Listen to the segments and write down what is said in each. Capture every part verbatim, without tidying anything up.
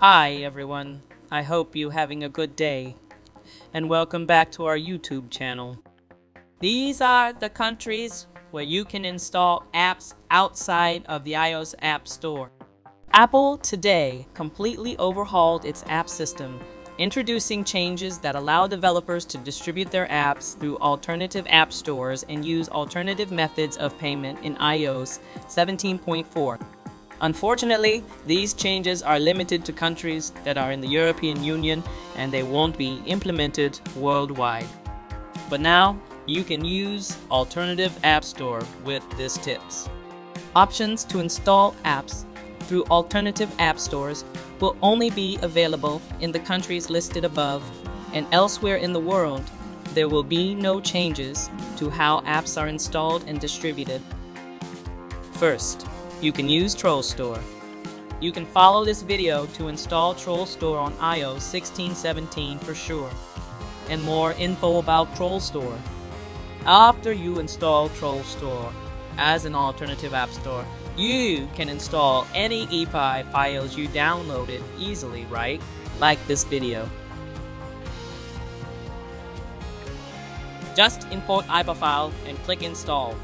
Hi everyone, I hope you're having a good day, and welcome back to our YouTube channel. These are the countries where you can install apps outside of the iOS App Store. Apple today completely overhauled its app system, introducing changes that allow developers to distribute their apps through alternative app stores and use alternative methods of payment in iOS seventeen point four. Unfortunately, these changes are limited to countries that are in the European Union, and they won't be implemented worldwide. But now, you can use alternative app store with these tips. Options to install apps through alternative app stores will only be available in the countries listed above, and elsewhere in the world there will be no changes to how apps are installed and distributed. First, you can use Troll Store. You can follow this video to install Troll Store on iOS sixteen seventeen for sure, and more info about Troll Store. After you install Troll Store as an alternative app store, you can install any E P U B files you downloaded easily, right? Like this video. Just import I P A file and click install.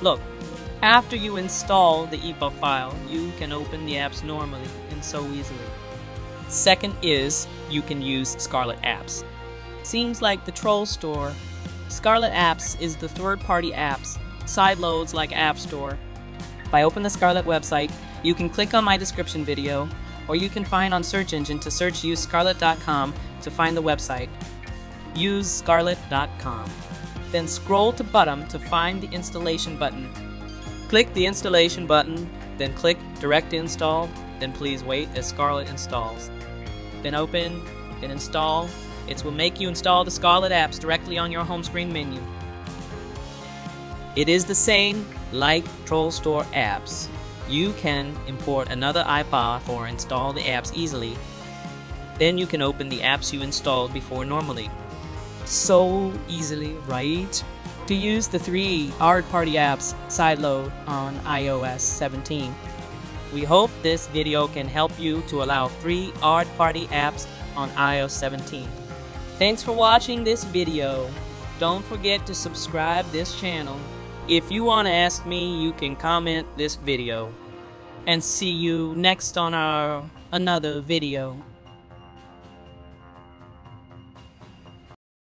Look, after you install the E P U B file, you can open the apps normally and so easily. Second is, you can use Scarlet apps. Seems like the Troll Store, Scarlet apps is the third-party apps, sideloads like App Store. If I open the Scarlet website, you can click on my description video, or you can find on search engine to search use scarlet dot com to find the website. Use scarlet dot com. Then scroll to bottom to find the installation button. Click the installation button, then click direct install, then please wait as Scarlet installs. Then open, then install. It will make you install the Scarlet apps directly on your home screen menu. It is the same like Troll Store apps. You can import another I P A or install the apps easily. Then you can open the apps you installed before normally. So easily, right? To use the three third-party apps sideload on iOS seventeen. We hope this video can help you to allow three third-party apps on iOS seventeen. Thanks for watching this video. Don't forget to subscribe this channel. If you want to ask me, you can comment this video. And see you next on our another video.